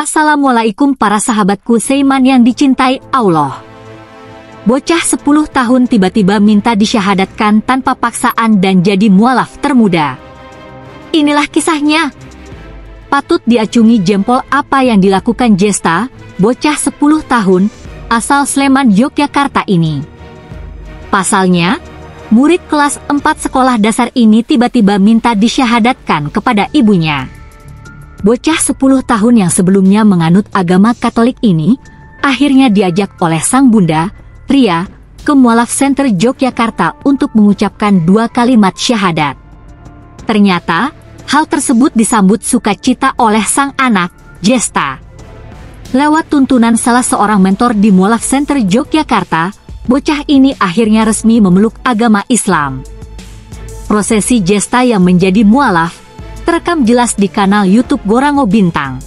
Assalamualaikum para sahabatku Sleman yang dicintai Allah. Bocah 10 tahun tiba-tiba minta disyahadatkan tanpa paksaan dan jadi mualaf termuda. Inilah kisahnya. Patut diacungi jempol apa yang dilakukan Jesta, bocah 10 tahun, asal Sleman, Yogyakarta ini. Pasalnya, murid kelas 4 sekolah dasar ini tiba-tiba minta disyahadatkan kepada ibunya. Bocah 10 tahun yang sebelumnya menganut agama Katolik ini, akhirnya diajak oleh sang bunda, Ria, ke Mualaf Center Yogyakarta untuk mengucapkan 2 kalimat syahadat. Ternyata, hal tersebut disambut sukacita oleh sang anak, Jesta. Lewat tuntunan salah seorang mentor di Mualaf Center Yogyakarta, bocah ini akhirnya resmi memeluk agama Islam. Prosesi Jesta yang menjadi mualaf terekam jelas di kanal YouTube Gorango Bintang.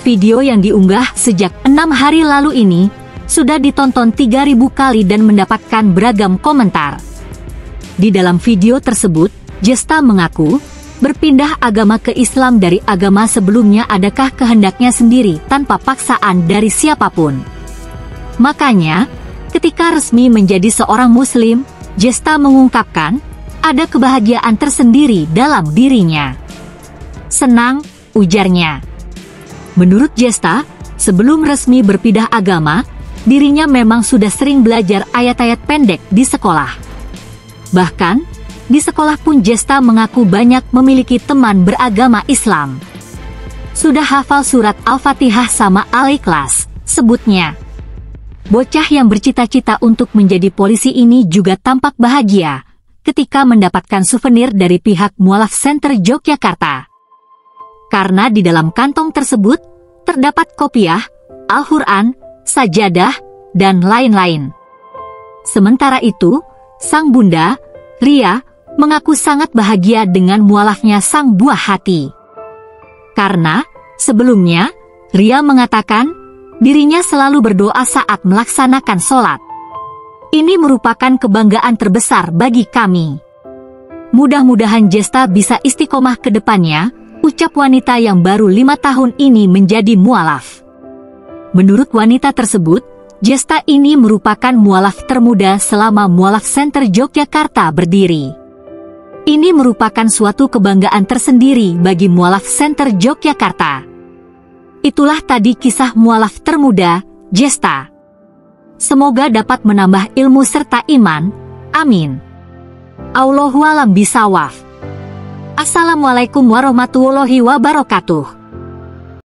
Video yang diunggah sejak 6 hari lalu ini sudah ditonton 3.000 kali dan mendapatkan beragam komentar. Di dalam video tersebut, Jesta mengaku berpindah agama ke Islam dari agama sebelumnya adakah kehendaknya sendiri tanpa paksaan dari siapapun. Makanya, ketika resmi menjadi seorang muslim, Jesta mengungkapkan ada kebahagiaan tersendiri dalam dirinya. Senang, ujarnya. Menurut Jesta, sebelum resmi berpindah agama, dirinya memang sudah sering belajar ayat-ayat pendek di sekolah. Bahkan, di sekolah pun Jesta mengaku banyak memiliki teman beragama Islam. Sudah hafal surat Al-Fatihah sama Al-Ikhlas, sebutnya. Bocah yang bercita-cita untuk menjadi polisi ini juga tampak bahagia ketika mendapatkan souvenir dari pihak Mualaf Center Yogyakarta. Karena di dalam kantong tersebut, terdapat kopiah, Al-Quran, sajadah, dan lain-lain. Sementara itu, sang bunda, Ria, mengaku sangat bahagia dengan mualafnya sang buah hati. Karena, sebelumnya, Ria mengatakan, dirinya selalu berdoa saat melaksanakan sholat. Ini merupakan kebanggaan terbesar bagi kami. Mudah-mudahan Jesta bisa istiqomah ke depannya, ucap wanita yang baru 5 tahun ini menjadi mualaf. Menurut wanita tersebut, Jesta ini merupakan mualaf termuda selama Mualaf Center Yogyakarta berdiri. Ini merupakan suatu kebanggaan tersendiri bagi Mualaf Center Yogyakarta. Itulah tadi kisah mualaf termuda, Jesta. Semoga dapat menambah ilmu serta iman. Amin. Allahu a'lam bishawab. Assalamualaikum warahmatullahi wabarakatuh.